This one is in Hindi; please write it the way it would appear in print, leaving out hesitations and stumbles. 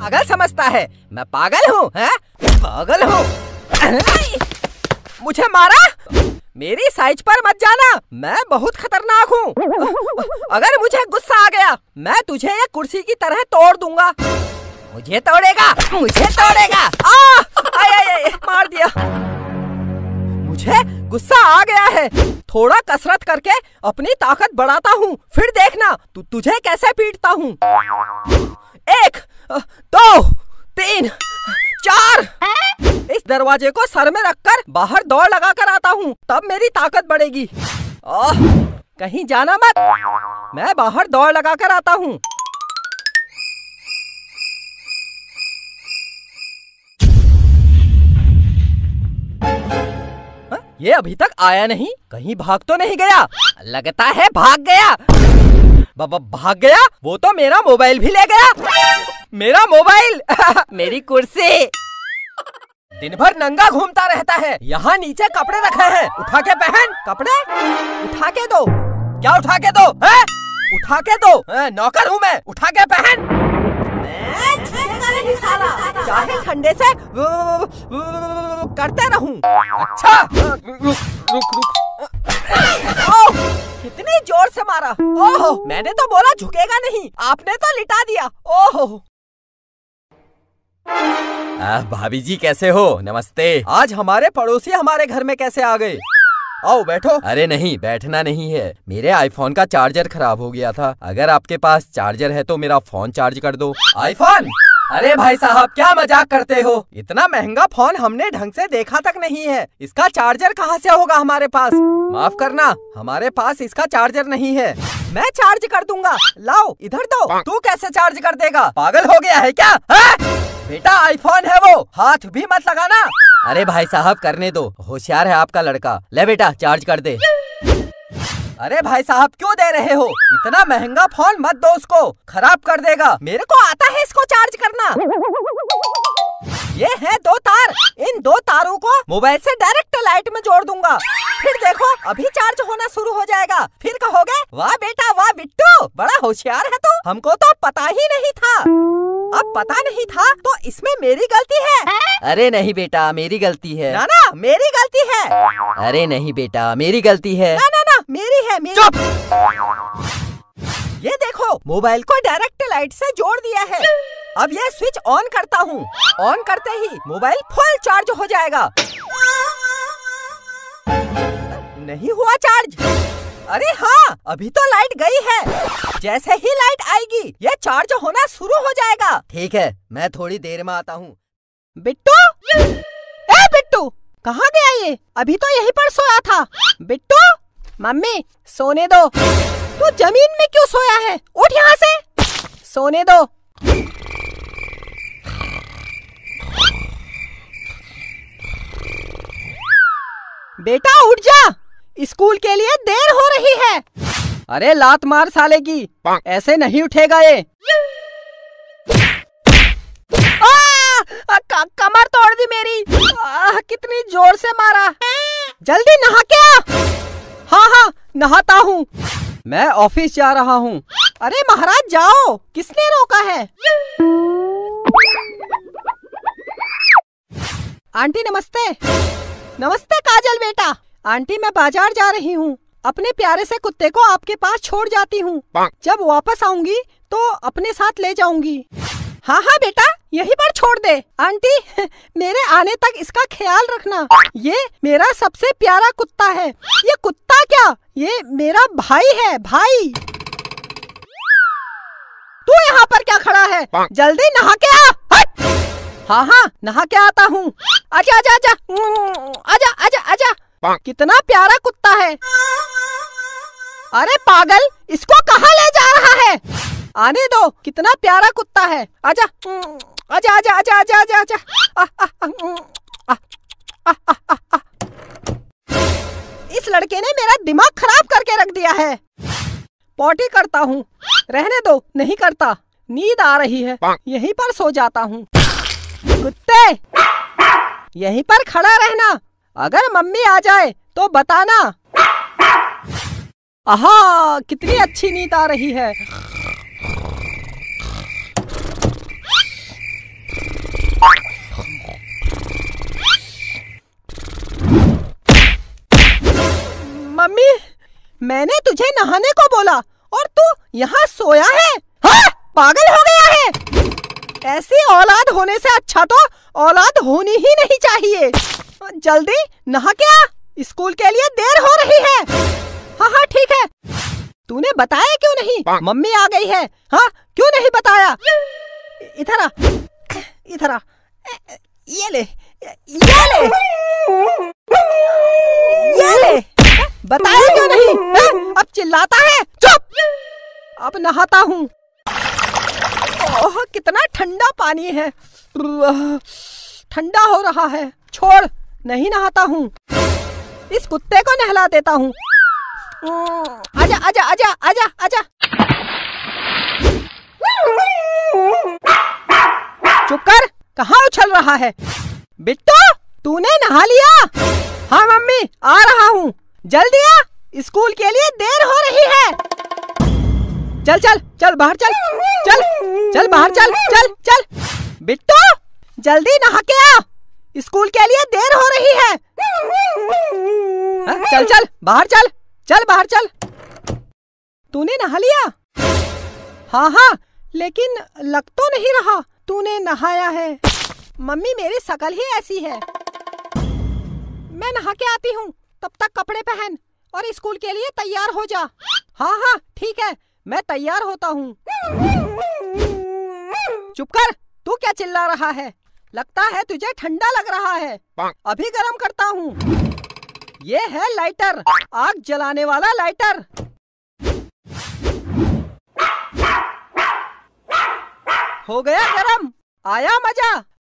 पागल समझता है? मैं पागल हूँ, पागल हूँ। मुझे मारा? मेरी साइज पर मत जाना, मैं बहुत खतरनाक हूँ। अगर मुझे गुस्सा आ गया मैं तुझे एक कुर्सी की तरह तोड़ दूंगा। मुझे तोड़ेगा, मुझे तोड़ेगा। आय मार दिया। मुझे गुस्सा आ गया है, थोड़ा कसरत करके अपनी ताकत बढ़ाता हूँ, फिर देखना तुझे कैसे पीटता हूँ। 1 2 3 4 इस दरवाजे को सर में रखकर बाहर दौड़ लगा कर आता हूँ, तब मेरी ताकत बढ़ेगी। कहीं जाना मत, मैं बाहर दौड़ लगा कर आता हूँ। ये अभी तक आया नहीं, कहीं भाग तो नहीं गया? लगता है भाग गया। भाग गया? वो तो मेरा मोबाइल भी ले गया। मेरा मोबाइल, मेरी कुर्सी। दिन भर नंगा घूमता रहता है। यहाँ नीचे कपड़े रखे हैं, उठा के पहन। कपड़े उठा के दो। क्या उठा के दो? है? उठा के दो। नौकर हूँ मैं, उठा के पहन। चाहे ठंडे से करते रहूँ। अच्छा रुक रुक रुक। कितनी जोर से मारा। ओहो, मैंने तो बोला झुकेगा नहीं, आपने तो लिटा दिया। ओहो। भाभी जी कैसे हो? नमस्ते। आज हमारे पड़ोसी हमारे घर में कैसे आ गए? आओ बैठो। अरे नहीं, बैठना नहीं है। मेरे आईफोन का चार्जर खराब हो गया था, अगर आपके पास चार्जर है तो मेरा फोन चार्ज कर दो। आईफोन? अरे भाई साहब क्या मजाक करते हो? इतना महंगा फोन हमने ढंग से देखा तक नहीं है। इसका चार्जर कहाँ से होगा हमारे पास? माफ करना, हमारे पास इसका चार्जर नहीं है। मैं चार्ज कर दूंगा, लाओ इधर दो। तू कैसे चार्ज कर देगा? पागल हो गया है क्या? बेटा आईफोन है वो, हाथ भी मत लगाना। अरे भाई साहब करने दो, होशियार है आपका लड़का। ले बेटा चार्ज कर दे। अरे भाई साहब क्यों दे रहे हो? इतना महंगा फोन मत दो उसको, खराब कर देगा। मेरे को आता है इसको चार्ज करना। ये है 2 तार, इन 2 तारों को मोबाइल से डायरेक्ट लाइट में जोड़ दूंगा, फिर देखो अभी चार्ज होना शुरू हो जाएगा। फिर कहोगे वाह बेटा वाह बिट्टू, बड़ा होशियार है तू, हमको तो पता ही नहीं था। अब पता नहीं था तो इसमें मेरी गलती है। अरे नहीं बेटा मेरी गलती है। ना ना मेरी गलती है। अरे नहीं बेटा मेरी गलती है। ना ना ना मेरी है, मेरी। चुप। ये देखो मोबाइल को डायरेक्ट लाइट से जोड़ दिया है। अब ये स्विच ऑन करता हूँ, ऑन करते ही मोबाइल फुल चार्ज हो जाएगा। नहीं हुआ चार्ज। अरे हाँ अभी तो लाइट गई है, जैसे ही लाइट आएगी ये चार्ज होना शुरू हो जाएगा। ठीक है मैं थोड़ी देर में आता हूँ। बिट्टू, ए बिट्टू कहाँ गया ये? अभी तो यहीं पर सोया था। बिट्टू, मम्मी सोने दो। तू जमीन में क्यों सोया है? उठ यहाँ से, सोने दो। बेटा उठ जा, स्कूल के लिए देर हो रही है। अरे लात मार साले की, ऐसे नहीं उठेगा ये। कमर तोड़ दी मेरी। कितनी जोर से मारा। जल्दी नहा के आ। हाँ हाँ नहाता हूँ, मैं ऑफिस जा रहा हूँ। अरे महाराज जाओ, किसने रोका है? आंटी नमस्ते। नमस्ते काजल बेटा। आंटी मैं बाजार जा रही हूँ, अपने प्यारे से कुत्ते को आपके पास छोड़ जाती हूँ, जब वापस आऊंगी तो अपने साथ ले जाऊंगी। हाँ हाँ बेटा यहीं पर छोड़ दे। आंटी मेरे आने तक इसका ख्याल रखना, ये मेरा सबसे प्यारा कुत्ता है। ये कुत्ता क्या, ये मेरा भाई है, भाई। तू यहाँ पर क्या खड़ा है? जल्दी नहा के आ। हट। हाँ हाँ नहा के आता हूँ। आजा आजा आजा आजा आजा आजा। कितना प्यारा कुत्ता है। अरे पागल इसको कहाँ ले जा रहा है? आने दो, कितना प्यारा कुत्ता है। आजा आजा आजा आजा आजा आजा आजा। इस लड़के ने मेरा दिमाग खराब करके रख दिया है। पॉटी करता हूँ, रहने दो नहीं करता, नींद आ रही है, यहीं पर सो जाता हूँ। कुत्ते यहीं पर खड़ा रहना, अगर मम्मी आ जाए तो बताना। आहा कितनी अच्छी नींद आ रही है। मैंने तुझे नहाने को बोला और तू यहाँ सोया है। हाँ, पागल हो गया है। ऐसी औलाद होने से अच्छा तो औलाद होनी ही नहीं चाहिए। जल्दी नहा के आ, स्कूल के लिए देर हो रही है। हाँ हाँ ठीक है। तूने बताया क्यों नहीं? मम्मी आ गई है। हाँ क्यों नहीं बताया? इधर आ, इधर आ, ये ले, ये ले, ये ले। बताया क्यों नहीं? है? अब चिल्लाता है। चुप। अब नहाता हूँ। ओह कितना ठंडा पानी है, ठंडा हो रहा है। छोड़, नहीं नहाता हूँ। इस कुत्ते को नहला देता हूँ। आजा आजा आजा आजा आजा। चुप कर, कहाँ उछल रहा है? बिट्टू, तूने नहा लिया? हाँ मम्मी, आ रहा हूँ। जल्दी आ, स्कूल के लिए देर हो रही है। चल चल चल बाहर, चल चल चल बाहर, चल चल चल। बिट्टू जल्दी नहा के आ, स्कूल के लिए देर हो रही है। हा? चल चल बाहर, चल चल बाहर, चल। तूने नहा लिया? हाँ हाँ, लेकिन लग तो नहीं रहा तूने नहाया है। मम्मी, मेरी शकल ही ऐसी है। मैं नहा के आती हूँ, तब तक कपड़े पहन और स्कूल के लिए तैयार हो जा। हाँ हाँ ठीक है, मैं तैयार होता हूँ। चुप कर, तू क्या चिल्ला रहा है? लगता है तुझे ठंडा लग रहा है। अभी गर्म करता हूँ। ये है लाइटर, आग जलाने वाला लाइटर। हो गया गरम, आया मजा।